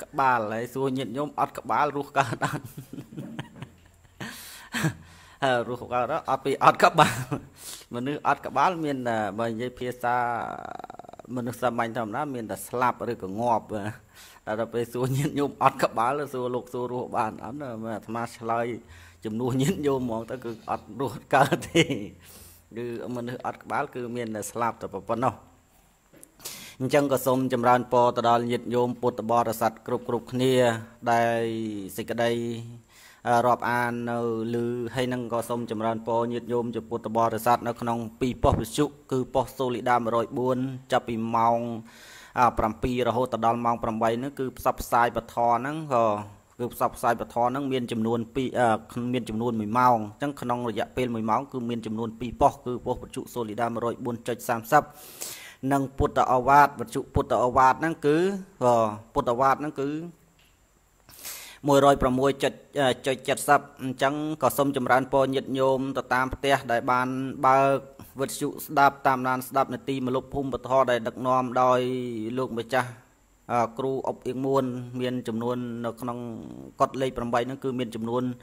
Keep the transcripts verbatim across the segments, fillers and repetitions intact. các bà lấy xuống nhận nhóm ọt các bà ruột cả đàn ruột cả đó ọt bị ọt các bà mà nước ọt các bà miền là mình dây phía xa mình được xâm anh thầm đó miền là slap rồi còn ngọp là phải xuống nhận nhóm ọt các bà là xuống lục xuống ruột bàn ấm rồi mà tham lai chùm nuôi nhận nhóm món ta cứ ọt ruột cả thì cứ mình được ọt các bà cứ miền là slap tập vào nó chăng có sôm châm ran po tờ đòn nhiệt nhôm po tờ bò tờ sạt cục cục kia đây xịt cái đây rọp an lư hay năng có sôm châm ran po nhiệt nhôm chụp po tờ bò tờ sạt nó không pi po chụp cứ po soli đam rồi buôn chập pi mong à pram pi rồi hô tờ đòn mong pram bay nó cứ sập sai bật thò nó cứ sập sai bật thò nó miên chấm nuôn pi miên chấm nuôn mười mao chẳng không rồi dạ pin mười máu cứ miên chấm nuôn pi po cứ po chụp soli đam rồi buôn chơi sam sắp năng Phật ở vạt vật trụ Phật ở vạt năng cứ gò Phật ở vạt năng cứ mùi rồi và mùi chật chật chật sập chẳng có sông chầm ran po nhiệt nhôm tờ tam tê đại ban ba vật trụ đạp tam lan đạp nát ti mà lúc phun bật ho đại đặc nom đòi luộc bạch cha kêu ốc yên muôn miền chầm luôn nó không cất lấy bầm bay nó cứ miền chầm luôn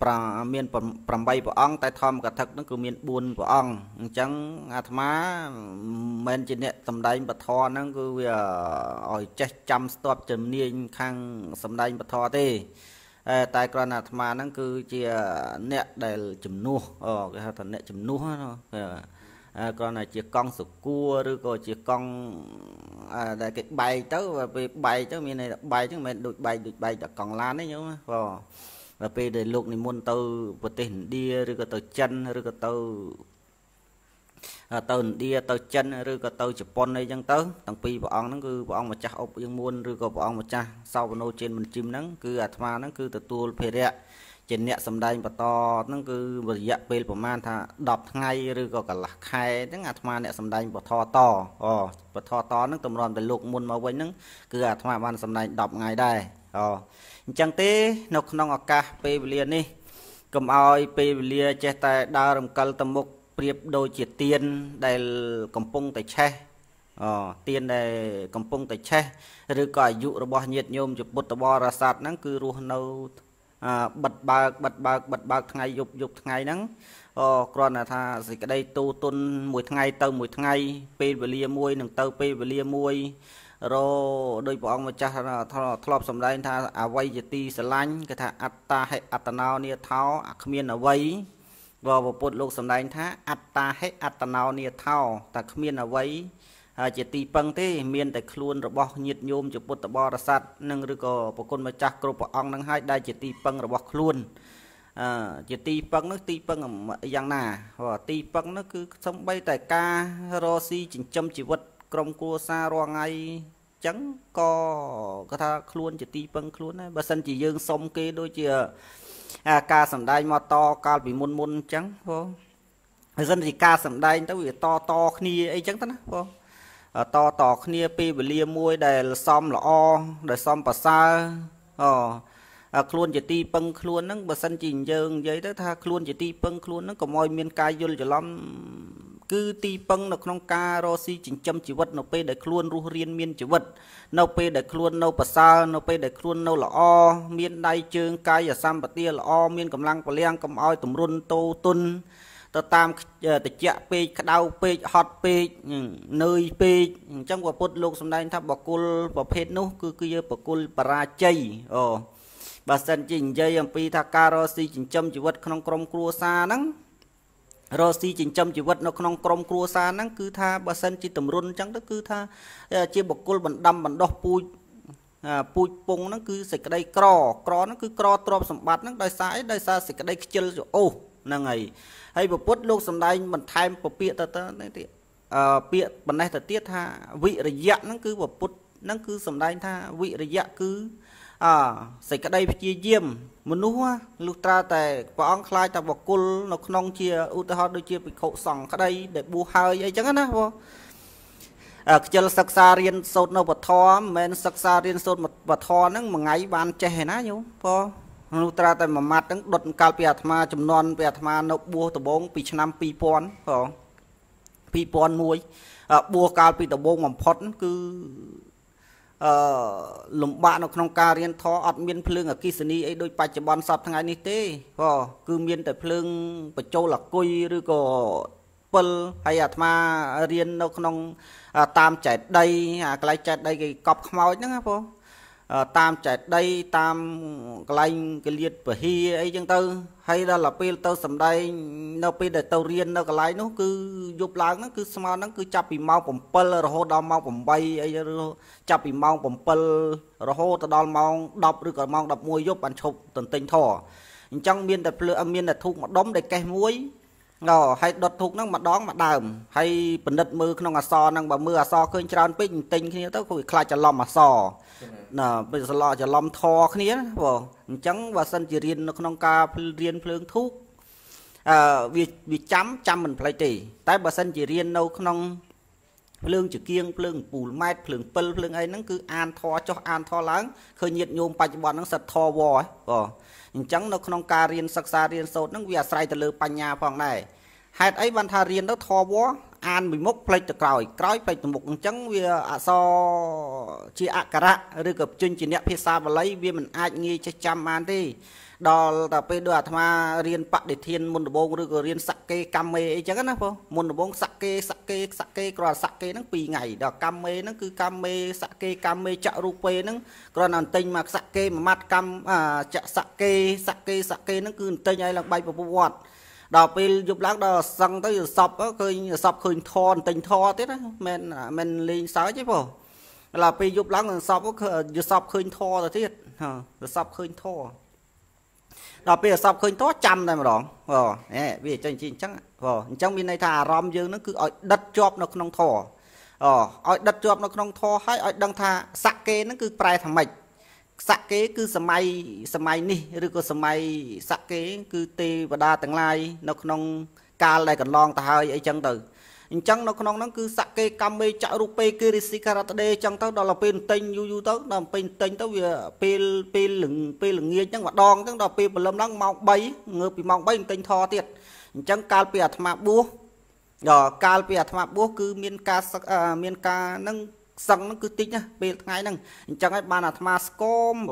bà miền bầm bay của ông tại thom cả thật nó cứ miền buồn của ông chẳng à má men trên nẹt sầm đay bật thò nó cứ về ỏi chết chăm stop chấm niên khang sầm đay bật thò tê tại còn à má nó cứ chia nẹt để chấm nu ờ cái thằng nẹt chấm nu còn là chia con sụp cua rồi còn chia con đại cái bay tới và bay tới miền này bay chứ mình đuổi bay đuổi bay còn lan đấy nhớ mà và về để luộc này muôn từ vật tiền đi rồi có từ chân rồi có từ từ đi từ chân rồi có từ chụp pon đây chẳng tới thằng pi vợ ông nó cứ vợ ông mà cha ông yên muôn rồi có vợ ông mà cha sau vợ nô trên mình chim nắng cứ à thà nó cứ từ tua phê rẹ trên nhẹ sầm đai và to nó cứ vật dạng về của man thà đọc ngay rồi có cả lạc khai tiếng à thà nhẹ sầm đai và thò to ờ và thò to nó cầm ròn để luộc muôn mà quên nó cứ à thà ban sầm đai đọc ngay đây ờ chẳng thế nó nông ở cả pê liền đi cầm oi pê liền che tay đa rồng cờ tầm mục điệp đôi chỉ tiền đây cầm pung tại che ờ tiền đây cầm pung tại che rồi cài dụ rồi bỏ nhiệt nhôm chụp bột bò ra sạt nắng cứ ruộng nâu bật ba bật ba bật ba ngày dục dục ngày nắng ờ còn là tha gì cái đây tu tuân mùi ngày tơ mùi ngày pê liền môi nằng tơ pê liền môi rồi đôi bọn mà cha thọp sầm đây tha à vay chỉ ti sờ lanh cái tha atta hay attanao nia tháo khmiên à vay rồi vào bột lục sầm đây tha atta hay attanao nia tháo ta khmiên à vay chỉ ti băng thế miên tại khuôn rồi bò nhiệt nhôm chụp bột bò ra sạt nâng rồi có bọc con mà cha rồi bọc ong nâng hai đây chỉ ti băng rồi bò khuôn chỉ ti băng nó ti băng ở dạng nào và ti băng nó cứ sống bay tại ca rosi chỉnh châm chỉ vật trong cua xa ro ngay chẳng có cái tha luôn chỉ ti băng luôn đấy bà sân chỉ dương xong kia đôi chìa à ca sầm đai mà to ca bị môn môn trắng không dân thì ca sầm đai tao bị to to kia ấy trắng tao không to to kia pi bị lia môi để xong là o để xong bà xa ờ luôn chỉ ti băng luôn nó bà sân chỉ dương giấy đó tha luôn chỉ ti băng luôn nó có môi miền cai vô cho lắm cứ ti băng nó không ca rosi chỉnh châm chỉ vật nó pe để khuôn ru riêng miên chỉ vật nó pe để khuôn nó bả sao nó pe để khuôn nó là o miên đai chương cai và sam bả tia là o miên cầm lăng và liang cầm oi tụm run tô tun ta tam ta chạ pe đau pe hot pe nơi pe trong quả phật lục sầm đai tháp bạc cul bạc phết nó cứ cứ bạc cul para chay ờ bả sân chỉnh dây em pe thà ca rosi chỉnh châm chỉ vật không krom cua xa nắng rồi si chỉnh châm chỉ vật nó không krom cua xa nắng cứ tha bà sân chỉ tầm run chẳng đó cứ tha chia bọc côn bẩn đâm bẩn độc pui pui pung nó cứ xịt cái đây cò cò nó cứ cò trộm sầm bát nó đai sải đai sa xịt cái đây chân rồi ô là ngày hay bọc quất luôn sầm đai mình thay bọc bịa ta ta này thì bịa bẩn này thời tiết tha vị rồi dặn nó cứ bọc quất nó cứ sầm đai tha vị rồi dặn cứ à xịt cái đây chia diêm mình nú lúc ta tại vợ ông khai ta vợ côn nó không chia u ta họ đôi chia bị khổ sòng cái đây để bu hơi ấy chẳng á vô chờ sắc xa riêng sốt nó bật thò men sắc xa riêng sốt một bật thò nó một ngày ban trẻ ná nhú po lúc ta tại mà mặt nó đột cao bẹt mà chấm non bẹt mà nó bu từ bốn bị năm pi pon po pi pon muối bu cao pi từ bốn mầm phật cứ lùm bạ nó không cà riêng thó ọt miên phương ở kỳ sân y đôi bạch bọn sọp thằng này tế vò cứ miên tại phương bởi châu là côi rư cổ pl hay à thma riêng nó không tam chạy đây à cái chạy đây cái cọp màu chứ không tam chạy đây tam cái cái liệt bởi hi ấy chân tư hay đó là pil tao sầm đây nó pil để tao riêng nó cái lái nó cứ dục láng nó cứ sao nó cứ chập bị mau bầm pl rồi hô đau mau bầm bay ấy chập bị mau bầm pl rồi hô tao đau mau đập rồi còn mau đập môi dục bàn chụp tận tình thọ trong miên đặt lượng miên đặt thu một đống để cây muối ngò hay đột thuộc nó mà đón mà đờm hay bình đất mưa không à so năng bà mưa à so khơi tròn pin tinh khi tới khui khai cho lom mà so là bây giờ lo cho lom thò khi nhé vợ trắng và sân chỉ riêng nó không ca riêng phương thuốc à vì vì chấm chăm mình phải tỷ tại bà sân chỉ riêng đâu không phương chữ kiêng phương bù mai phương pul phương ấy nó cứ an thò cho an thò láng khơi nhiệt nhôm bạch bọn nó sật thò vò vợ chẳng nó không ca riêng sắc xa riêng sốt nó vì à sai từ lừa pan nhà phòng này hai ấy văn thà riêng nó thò bó an bị mốc play từ còi còi play từ một chẳng vì à so chi à cả được gặp chân chỉ đẹp phía xa và lấy vì mình ai nghe cho chăm an đi đó là bây giờ thà riêng bạc để thiên môn đồ bông được riêng sắc cây cam mê chẳng nó không môn đồ bông sắc cây sắc cây sắc cây còn sắc cây nó bị ngày đó cam mê nó cứ cam mê sắc cây cam mê chợ rupe nó còn làm tinh mà sắc cây mà mắt cam à chợ sắc cây sắc cây sắc cây nó cứ tinh ấy là bay vào bộ quạt đó bây giúp lát đó sang tới sập á khơi sập khơi thon tinh thò thế đó men men lên sáu chứ bộ là bây giúp lát là sập có sập khơi thò rồi thế hả sập khơi thò đó bây giờ sập khơi thó trăm này mà đó rồi bây giờ chính chắc rồi trong bên này thà rom dương nó cứ ở đất chóp nó không thò ờ ở đất chóp nó không thò hay ở đang thà sạc kê nó cứ prai thằng mạch sạc kế cứ sầm mai sầm mai nè rồi có sầm mai sạc kế cứ tê và đa tầng lai nó không ca lại còn long ta hơi ấy chân từ chân nó không nó cứ sạc kế cam mê chợ rupe cứ đi xí karate chân tao đó là pin tinh yu yu tao làm pin tinh tao về pin pin lửng pin lửng nghiêng chân mà đòn chân đó pin mà lâm lăng mong bay ngược bị mong bay tinh thò tiệt chân ca pia thma búa rồi ca pia thma búa cứ miên ca miên ca nâng sẵn nó cứ tích nhá, bây ngay nâng chẳng hết bàn Atmascom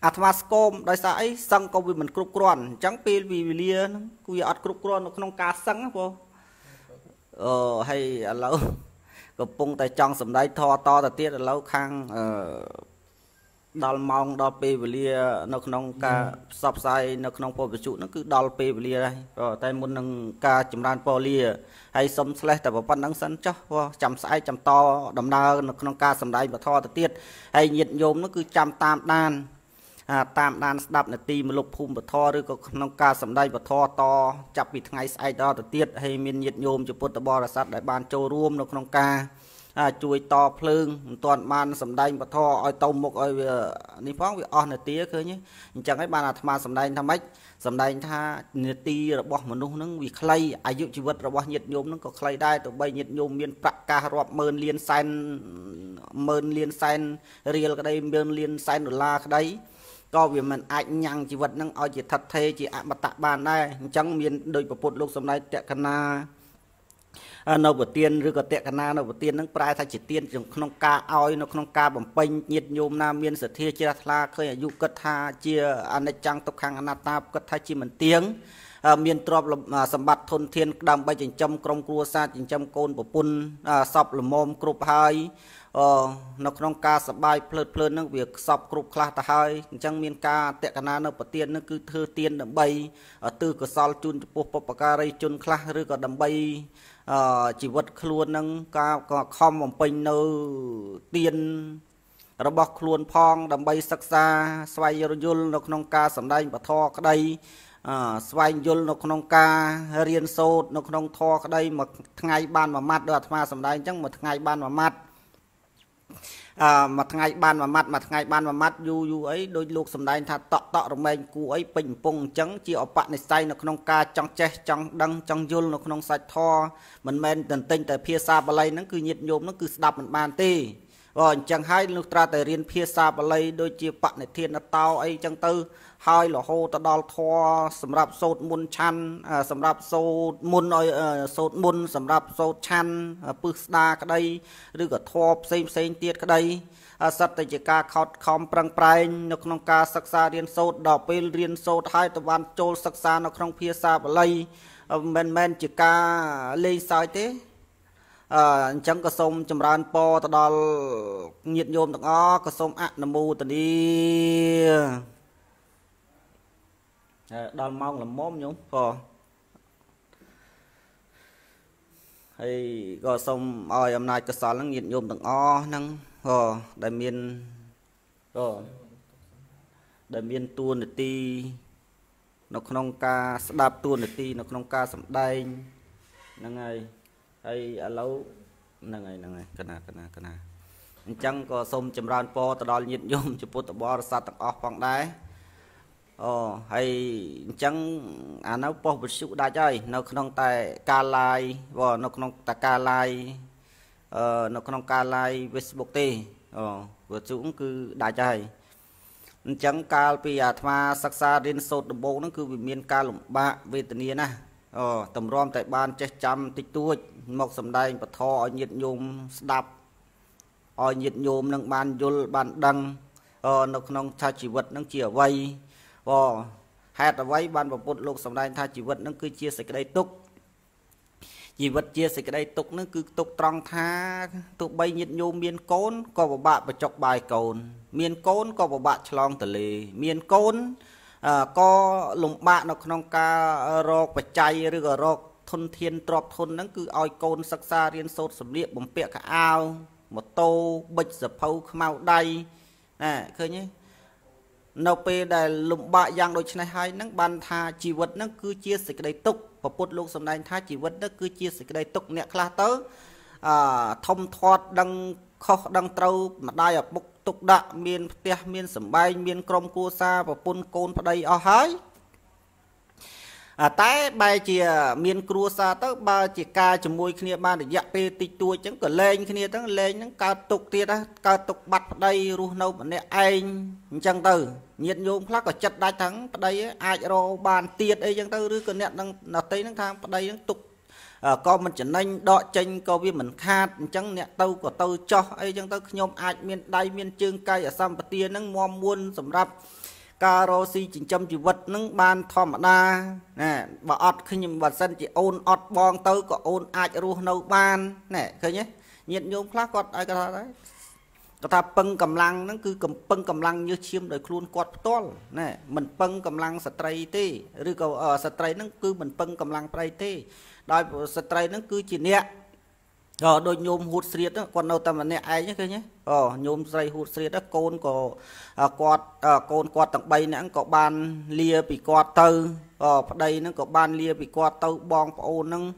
Atmascom đói xa ấy, sẵn có vì mình cực rộn chẳng phê vì lia, vì ọt cực rộn nó không cá sẵn á bố ờ, hay ở lâu gặp bông tay trong sầm đáy thò to ta tiết ở lâu khang đòi mong đòi phê vì lia, nó không cá sọc sai, nó không phô vật trụ nó cứ đòi phê vì lia đây rồi tay muốn nâng cá chùm đàn phô lia hay xong xe tại bảo văn nắng sẵn cho chăm sai chăm to đầm đa nó không ca sầm đáy mà tho thật tiết hay nhiệt nhôm nó cứ chăm tam đàn à, tam đàn đạp là tìm lục hùm và tho rồi không ca sầm đáy và tho to chập bị ngay sai đó thật tiết hay miên nhiệt nhôm cho bột bò là sát đại bàn châu ruộng nó không ca à, chuối to phương toàn bàn sầm đáy và tho oi tông một oi đi phóng bị on là tía cơ nhé chẳng ấy bàn là tham sầm đáy tham ách sầm đáy tha nhiệt ti là bọt mà nó bị clay ai dụ chỉ vật là bọt nhiệt nhôm nó có clay đai tụi bay nhiệt nhôm miền bắc ca rọp mơn liên sen mơn liên sen riêng cái đây mơn liên sen đô la cái đấy coi vì mình ảnh nhằng chỉ vật năng oi chỉ thật thế chỉ ạ mà tạ bàn đây chẳng miền đôi bột lúc sầm đáy tẹt cana nó của tiên rồi có tẹt cana nó của tiên nó prai thay chỉ tiên trong không ca oi nó không ca bẩm panh nhiệt nhôm nam miên sở thia chia la khơi ở du cất tha chia anh trang tộc hàng anata cất tha chi mình tiếng miên trọp là sầm bạt thôn thiên đam bay chỉnh trăm krong cua sa chỉnh trăm côn của pun sập là mồm cụp hai nó không ca sập bay phượt phượt nó việc sập cụp khla ta hai chẳng miên ca tẹt cana nó của tiên nó cứ thưa tiên đầm bay từ cửa sal chun pop pop ca ray chun khla rồi có đầm bay chỉ vật khuôn nâng ca không bằng bình nâu tiên nó bọc khuôn phong đầm bay sắc xa xoay dồn nó không ca sẵn đây và thoa cái đây xoay dồn nó không ca riêng sốt nó không thoa cái đây mà ngày ban mà mặt đợt mà sẵn đây chẳng một ngày ban mà mặt à mặt ngày ban mà mặt mặt ngày ban mà mặt du du ấy đôi lúc sầm đai thật tọ tọ rồi mình cụ ấy bình phong trắng chỉ ở bạn này say nó không ca trong che trong đăng trong dul nó không sạch tho mình men tận tinh tại phía xa bờ lây nó cứ nhiệt nhôm nó cứ đập mình bàn tì rồi chẳng hay lúc ta để riêng phía xa bà lấy đôi chìa bạc này thiên là tao ấy chẳng tư hai là hô ta đo thoa sầm rạp sốt môn chăn sầm rạp sốt môn ơi sốt môn sầm rạp sốt chăn bước xa cái đây đưa cả thoa xem xem tiết cái đây sắp tới chỉ ca khót khom prang prang nó không ca sắc xa riêng sốt đọc bên riêng sốt hai tờ văn chôn sắc xa nó không phía xa bà lấy men men chỉ ca lên sai thế chẳng có sông chầm ran po ta đo nhiệt nhôm tặng ó có sông ạ nằm mù tình đi đoàn mong là móm nhúng phò hay có sông ơi hôm nay có sáu là nhiệt nhôm tặng ó năng phò đại miên rồi đại miên tuôn để ti nó không ca đạp tuôn để ti nó không ca sầm đây năng ngày ai lâu năng ngày năng ngày cái nào cái nào cái nào chẳng có sông chầm ran po ta đo nhiệt nhôm chụp tụ bò sát tặng ó phẳng đấy ờ hay chẳng à nó po bự sụ đại chơi nó không tại ca lai vợ nó không tại ca lai ờ nó không ca lai Facebook tê ờ bự sụn cứ đại chơi chẳng ca pì à thà sắc xa đến sốt đồng bộ nó cứ bị miền ca lủng bạ về tận nhiên à ờ tầm rom tại ban che chăm tích tuôi một sầm đai và thọ nhiệt nhôm đạp ở nhiệt nhôm năng ban dồn ban đăng ờ nó không tha chỉ vật năng chìa vây ờ hạt ở vây ban vào bột lục sầm đai tha chỉ vật năng cứ chia sẻ cái đây túc chỉ vật chia sẻ cái đây túc nó cứ túc trong tha tụ bay nhiệt nhôm miền côn có một bạn và chọc bài cồn miền côn có một bạn chlong tử lì miền côn có lùng bạ nó không ca rọc và chay rồi rọc thôn thiên trọp thôn nó cứ oi côn sắc xa riêng sốt sầm liệp bấm bẹ cả ao một tô bịch dập phâu màu đầy nè khơi nhé nô pê đài lùng bạ giang đôi chân này hai nắng ban tha chỉ vật nó cứ chia sẻ cái đây tục và bút lúc sầm đài tha chỉ vật nó cứ chia sẻ cái đây tục nè là tớ thông thoát đăng khó đăng trâu mà đai ở bốc tục đạ miền tây miền sầm bay miền crom cua xa và pôn côn vào đây ở hái à tái bay chìa miền cua xa tới ba chìa ca chùm môi kia ba để dẹp pe tịch tua chẳng còn lên kia chẳng lên những ca tục kia đó ca tục bật vào đây ru nâu vào đây anh chẳng từ nhiệt nhôm khác ở chật đại thắng vào đây ai rồi bàn tiệt ấy chẳng từ đứa còn nẹt đang là tây đang tham vào đây đang tục con mình chẳng nên đọ tranh câu viên mình khát chẳng nè tâu của tâu cho ấy chẳng tâu nhôm ai miền đây miền chương cây ở xăm bát tia nắng mò muôn sầm rạp carosi chín trăm chỉ vật nắng ban thom mà đa nè bà ọt khi nhìn bà sân chỉ ôn ọt bong tâu có ôn ai ru nâu ban nè thấy nhé nhiệt nhôm khác quạt ai cả đấy cả ta pâng cầm lăng nó cứ cầm pâng cầm lăng như chiêm đời luôn quạt to nè mình pâng cầm lăng sạt tray tê rồi cầu ở sạt tray nó cứ mình pâng cầm lăng tray tê đòi sạch trai nó cứ chỉ nẹ rồi đôi nhôm hút xịt đó còn đâu tầm nẹ ai nhé kia nhé ờ nhôm dây hút xịt đó côn có quạt côn quạt tặng bay nãng có ban lia bị quạt tơ ở đây nó có ban lia bị quạt tơ bong ô nâng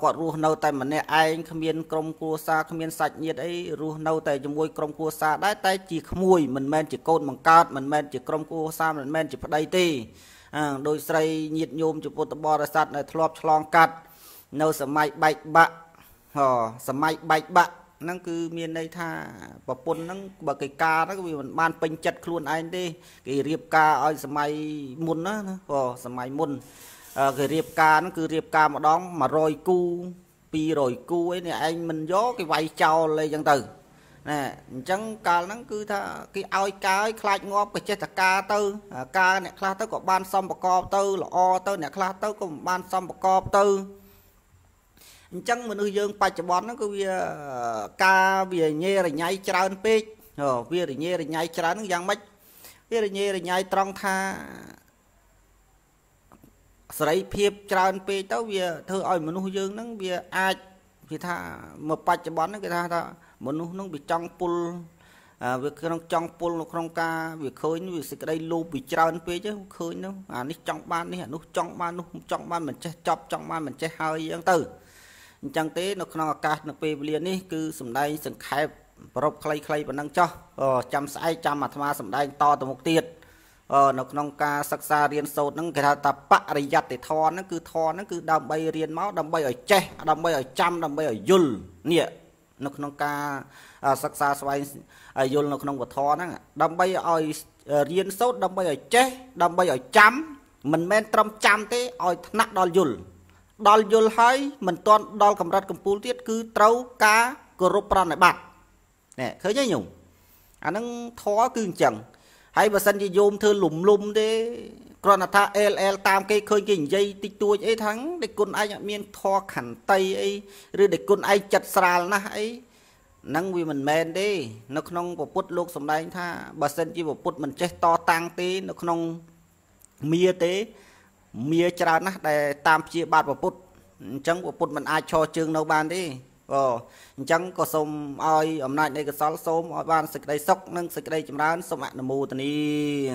quạt ru nâu tay mà nẹ ai không miên crom cua xa không miên sạch nhiệt ấy ru nâu tay cho môi crom cua xa đái tay chỉ mùi mình men chỉ côn bằng cát mình men chỉ crom cua xa mình men chỉ ở đây tì đôi say nhiệt nhôm chụp bột bò ra sát này thọp chlong cắt nấu sầm mai bạch bạ hò sầm mai bạch bạ năng cứ miền đây tha và pôn năng và cái ca đó vì mình ban pin chặt luôn anh đi cái riệp ca ở sầm mai môn đó hò sầm mai môn cái riệp ca nó cứ riệp ca mà đóng mà rồi cu pi rồi cu ấy này anh mình gió cái vay trao lên dân từ nè chẳng ca nó cứ tha cái ao cái khai ngóp cái chết là ca tư à, ca này khai tới có ban xong bà co tư là o tư này khai tới có ban xong bà co tư chẳng mà nuôi dương bài cho bón nó cứ vì uh, ca vì nhê là nhai tràn pít rồi vì là nhê là nhai tràn giang mách vì là nhê là nhai trong tha sấy phep tràn pít tới vì thưa ơi mà nuôi dương nó vì ai thì tha mà bài cho bón nó cái tha tha mà nó bị trong pull à, việc trong trong pull nó không ca việc khơi như cái đây lô bị tràn pê chứ không khơi đâu à nó trong ban đi nó trong ban nó trong ban mình chơi chọc trong ban mình chơi hơi dân từ chẳng thế nó không ca nó pê liền đi cứ sầm đây sầm khai prop clay clay và năng cho ờ, chăm sải chăm mà tham sầm đây to từ một tiệt ờ, nó không ca sắc xa riêng sâu nó cái thà tập bạ để giặt để thò nó cứ thò nó cứ đầm bay riêng máu đầm bay ở che đầm bay ở chăm đầm bay ở dul nè nó không ca sắc xa xoay vô nó không có thọ đó đâm bay ở riêng sốt đâm bay ở chết đâm bay ở chấm mình men trong chăm thế ở nát đòi dùn đòi dùn hay mình toàn đòi cầm rạch cầm phú tiết cứ trâu cá cơ rô pra này bạc nè khởi nhá nhùng anh nâng thó cương chẳng hay bà xanh đi dùm thơ lùm lùm thế còn là tha ell tam cây khơi kinh dây tít tua ấy thắng để con ai miên thọ khẩn tay ấy rồi để con ai chặt sàn na ấy năng vì mình men đi nó không có put lục sầm đai tha bà sen chỉ có put mình chết to tăng tí nó không mía tí mía chả na để tam chia ba và put chẳng có put mình ai cho trường đâu bàn đi ờ chẳng có sôm oi hôm nay đây cái sáo sôm ở bàn sực đây sóc nâng sực đây chấm rán sôm ạ nằm mù tani